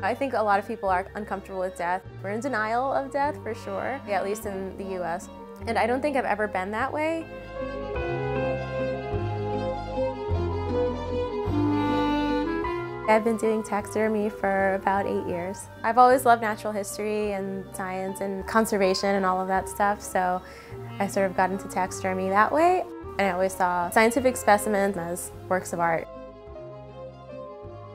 I think a lot of people are uncomfortable with death. We're in denial of death for sure, at least in the US. And I don't think I've ever been that way. I've been doing taxidermy for about 8 years. I've always loved natural history and science and conservation and all of that stuff, so I sort of got into taxidermy that way. And I always saw scientific specimens as works of art.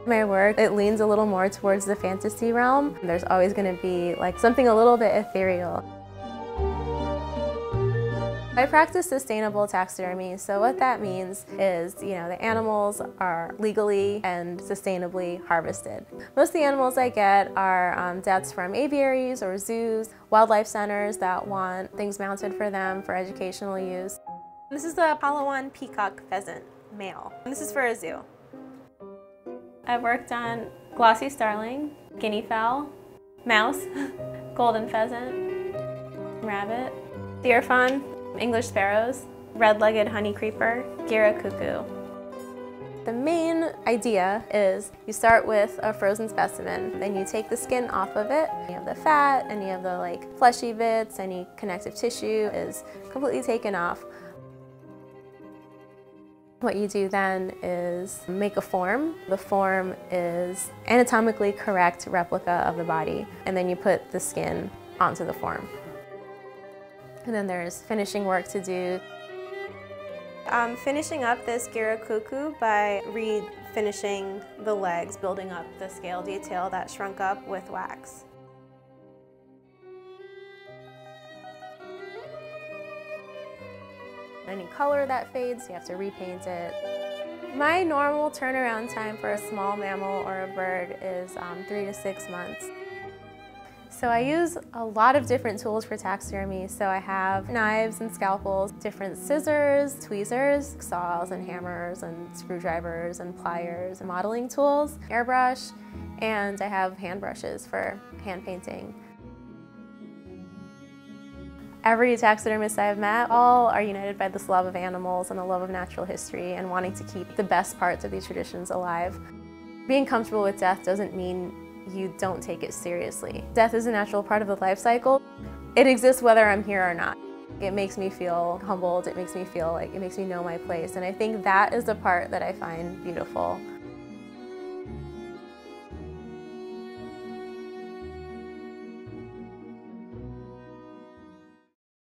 My work, it leans a little more towards the fantasy realm. There's always going to be like something a little bit ethereal. I practice sustainable taxidermy, so what that means is, the animals are legally and sustainably harvested. Most of the animals I get are deaths from aviaries or zoos, wildlife centers that want things mounted for them for educational use. This is the Palawan peacock pheasant, male. And this is for a zoo. I've worked on glossy starling, guinea fowl, mouse, golden pheasant, rabbit, deerfawn, English sparrows, red-legged honeycreeper, gira cuckoo. The main idea is you start with a frozen specimen, then you take the skin off of it. You have the fat, any of the fleshy bits, any connective tissue is completely taken off. What you do then is make a form. The form is anatomically correct replica of the body, and then you put the skin onto the form. And then there's finishing work to do. I'm finishing up this gira cuckoo by re-finishing the legs, building up the scale detail that shrunk up with wax. Any color that fades, you have to repaint it. My normal turnaround time for a small mammal or a bird is 3 to 6 months. So I use a lot of different tools for taxidermy. So I have knives and scalpels, different scissors, tweezers, saws and hammers and screwdrivers and pliers, and modeling tools, airbrush, and I have hand brushes for hand painting. Every taxidermist I've met, all are united by this love of animals and a love of natural history and wanting to keep the best parts of these traditions alive. Being comfortable with death doesn't mean you don't take it seriously. Death is a natural part of the life cycle. It exists whether I'm here or not. It makes me feel humbled, it makes me feel like it makes me know my place, and I think that is the part that I find beautiful.